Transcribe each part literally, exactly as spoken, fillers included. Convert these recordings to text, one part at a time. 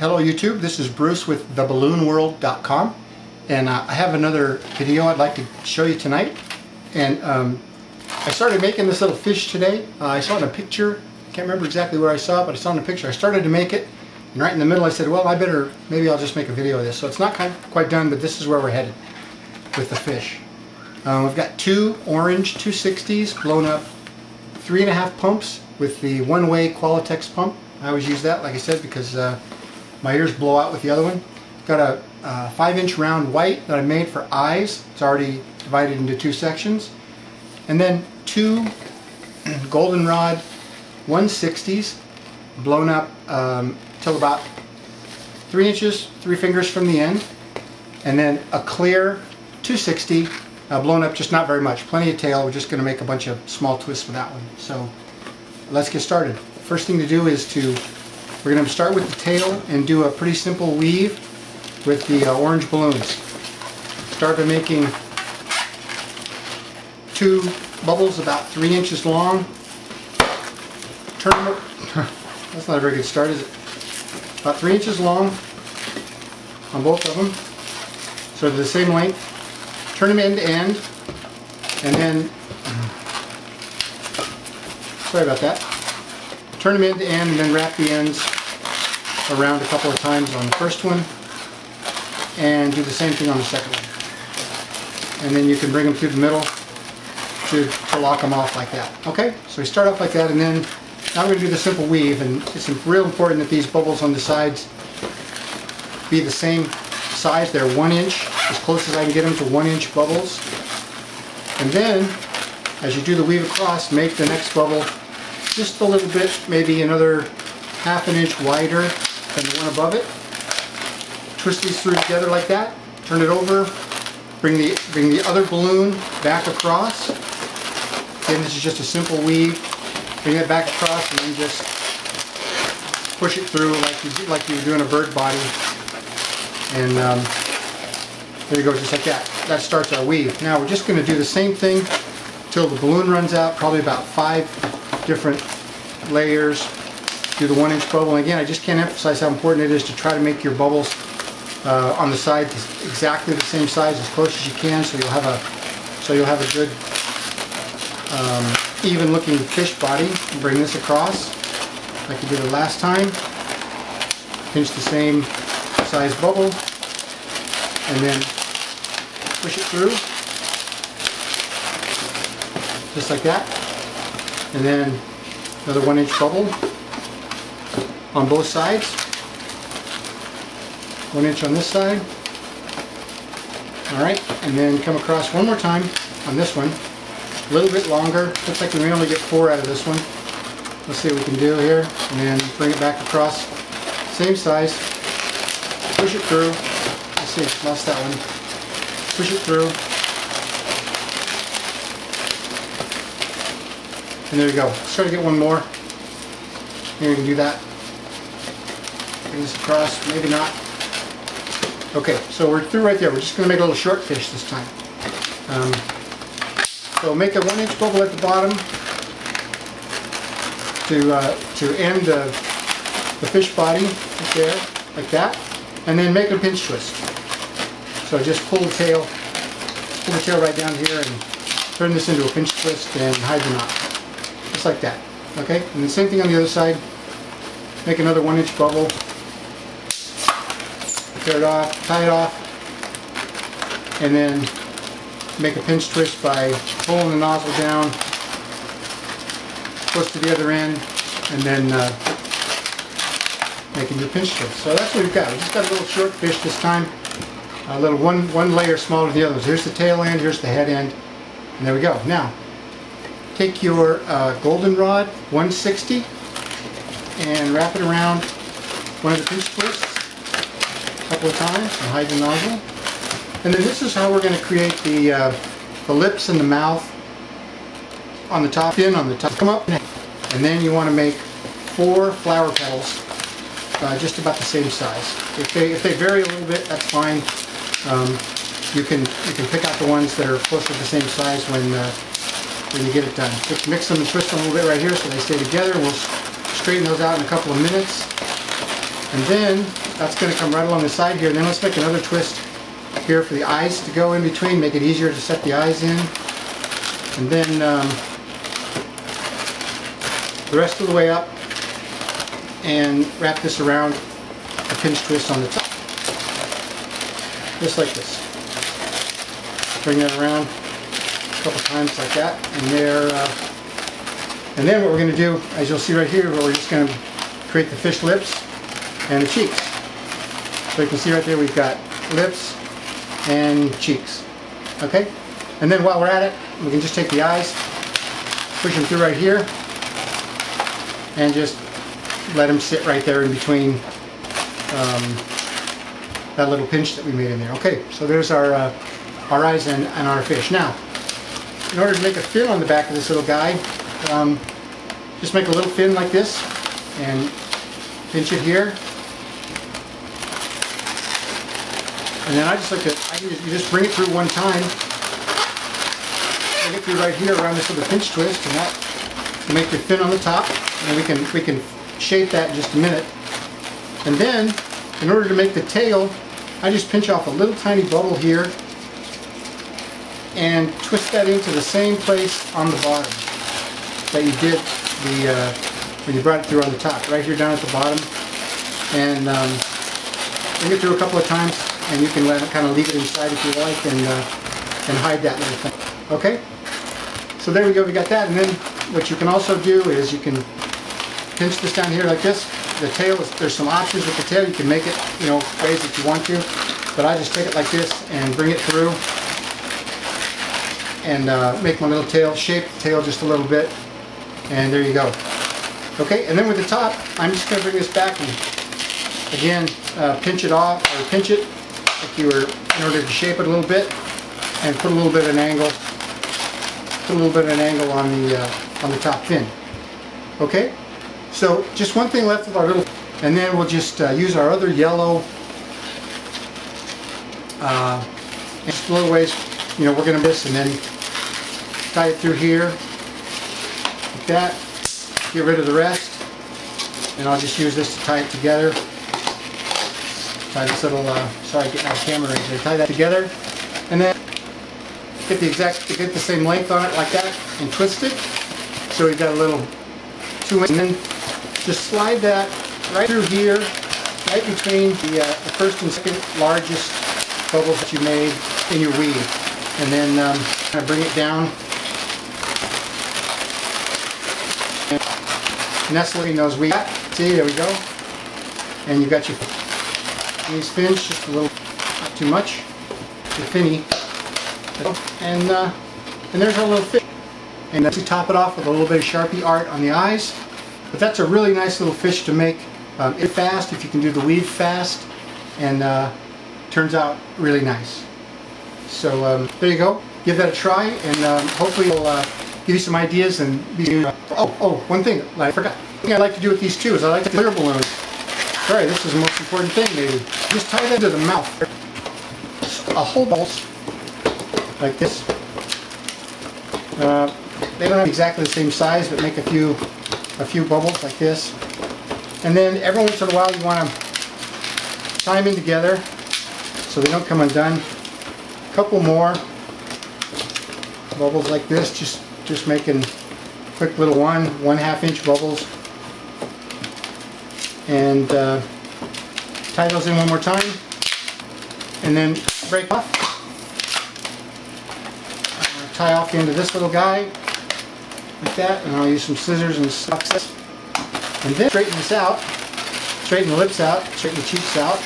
Hello YouTube, this is Bruce with the balloon world dot com, and uh, I have another video I'd like to show you tonight. And um, I started making this little fish today. uh, I saw it in a picture. I can't remember exactly where I saw it, but I saw it in a picture. I started to make it, and right in the middle I said, well, I better, maybe I'll just make a video of this. So it's not kind of quite done, but this is where we're headed with the fish. Um, we've got two orange two sixties blown up three and a half pumps with the one-way Qualitex pump. I always use that, like I said, because uh, my ears blow out with the other one. Got a uh, five inch round white that I made for eyes. It's already divided into two sections. And then two goldenrod one sixties blown up um, till about three inches, three fingers from the end. And then a clear two sixty uh, blown up, just not very much. Plenty of tail. We're just going to make a bunch of small twists with that one. So let's get started. First thing to do is to We're going to start with the tail and do a pretty simple weave with the uh, orange balloons. Start by making two bubbles about three inches long. Turn them up. That's not a very good start, is it? About three inches long on both of them, so they're the same length. Turn them end to end, and then sorry about that. Turn them end to end and then wrap the ends around a couple of times on the first one, and do the same thing on the second one. And then you can bring them through the middle to, to lock them off like that. Okay, so we start off like that, and then now we're going to do the simple weave, and it's real important that these bubbles on the sides be the same size. They're one inch, as close as I can get them to one inch bubbles. And then, as you do the weave across, make the next bubble just a little bit, maybe another half an inch wider than the one above it. Twist these through together like that. Turn it over. Bring the bring the other balloon back across. Again, this is just a simple weave. Bring it back across and then just push it through like you like you were doing a bird body. And um, there you go, just like that. That starts our weave. Now we're just going to do the same thing till the balloon runs out. Probably about five different layers. Do the one inch bubble. And again, I just can't emphasize how important it is to try to make your bubbles uh, on the side exactly the same size, as close as you can, so you'll have a so you'll have a good um, even looking fish body. Bring this across like you did the last time. Pinch the same size bubble and then push it through just like that. And then another one inch bubble on both sides. One inch on this side. Alright, and then come across one more time on this one. A little bit longer. Looks like we may only get four out of this one. Let's see what we can do here. And then bring it back across. Same size. Push it through. Let's see, lost that one. Push it through. And there you go. Let's try to get one more. Maybe we can do that. Bring this across. Maybe not. Okay, so we're through right there. We're just going to make a little short fish this time. Um, so make a one-inch bubble at the bottom to uh, to end the, the fish body right there, like that. And then make a pinch twist. So just pull the tail, pull the tail right down here, and turn this into a pinch twist and hide the knot. Just like that. Okay, and the same thing on the other side. Make another one inch bubble, tear it off, tie it off, and then make a pinch twist by pulling the nozzle down close to the other end, and then uh, making your pinch twist. So that's what we've got. We've just got a little short fish this time, a little one one layer smaller than the others. Here's the tail end, here's the head end, and there we go. Now take your uh, goldenrod one sixty and wrap it around one of the pinch twists a couple of times and hide the nozzle. And then this is how we're going to create the uh, the lips and the mouth on the top end, on the top. Come up, and then you want to make four flower petals uh, just about the same size. If they if they vary a little bit, that's fine. Um, you can you can pick out the ones that are close to the same size when. Uh, when you get it done. Just mix them and twist them a little bit right here so they stay together. We'll straighten those out in a couple of minutes. And then That's going to come right along the side here. And then let's make another twist here for the eyes to go in between, make it easier to set the eyes in. And then um, the rest of the way up, and wrap this around a pinch twist on the top. Just like this. Bring that around a couple times like that, and there. Uh, and then what we're going to do, as you'll see right here, we're just going to create the fish lips and the cheeks. So you can see right there we've got lips and cheeks. Okay? And then while we're at it, we can just take the eyes, push them through right here, and just let them sit right there in between um, that little pinch that we made in there. Okay, so there's our, uh, our eyes and, and our fish. Now, in order to make a fin on the back of this little guy, um, just make a little fin like this and pinch it here. And then I just like to, I can just, you just bring it through one time, bring it through right here around this little pinch twist, and that will make your fin on the top. And we can, we can shape that in just a minute. And then, in order to make the tail, I just pinch off a little tiny bubble here and twist that into the same place on the bottom that you did the uh, when you brought it through on the top, right here down at the bottom. And um, bring it through a couple of times, and you can let it kind of leave it inside if you like, and uh, and hide that little thing. Okay? So there we go, we got that. And then what you can also do is you can pinch this down here like this. The tail, is, there's some options with the tail. You can make it, you know, ways that you want to. But I just take it like this and bring it through, and uh, make my little tail, shape the tail just a little bit, and there you go. Okay, and then with the top, I'm just going to bring this back and again uh, pinch it off, or pinch it like you were, in order to shape it a little bit, and put a little bit of an angle, put a little bit of an angle on the uh, on the top fin. Okay. So just one thing left with our little, and then we'll just uh, use our other yellow, uh, just a little ways, you know, we're going to miss, and then tie it through here, like that, get rid of the rest, and I'll just use this to tie it together, tie this little, uh, sorry, get my camera in here, tie that together, and then get the exact, get the same length on it like that, and twist it, so we've got a little two, and then just slide that right through here, right between the, uh, the first and second largest bubbles that you made in your weave. And then um, kind of bring it down, and nestling those weaves. See, there we go. And you've got your these fins, just a little, not too much, the finny. And, uh, and there's our little fish. And then to top it off with a little bit of Sharpie art on the eyes. But that's a really nice little fish to make um, it fast, if you can do the weave fast, and uh, turns out really nice. So um, there you go. Give that a try, and um, hopefully it'll uh, give you some ideas. And be, uh, oh, oh, one thing I forgot. The thing I like to do with these too is I like to clear balloons. Sorry, this is the most important thing maybe. Just tie them to the mouth. Just a whole balls like this. Uh, They don't have exactly the same size, but make a few a few bubbles like this. And then every once in a while you want to tie them in together so they don't come undone. A couple more bubbles like this, just, just making quick little one, one half inch bubbles. And uh, tie those in one more time. And then break off. I'm gonna tie off the end of this little guy. Like that, and I'll use some scissors and stuff this. And then straighten this out, straighten the lips out, straighten the cheeks out,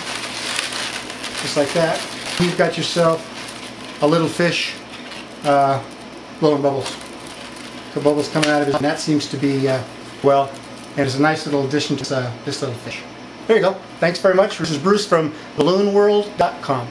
just like that. You've got yourself a little fish, uh, blowing bubbles. The bubbles coming out of it, and that seems to be, uh, well, and it's a nice little addition to uh, this little fish. There you go. Thanks very much. This is Bruce from Balloon World dot com.